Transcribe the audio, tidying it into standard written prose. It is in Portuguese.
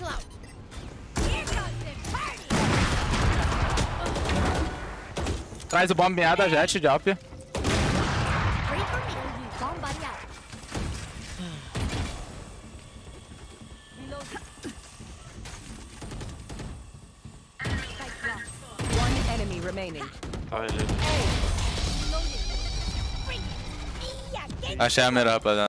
Watch out. Traz o bomb meada, Jet, Jump. Achei a melhor, rapaziada.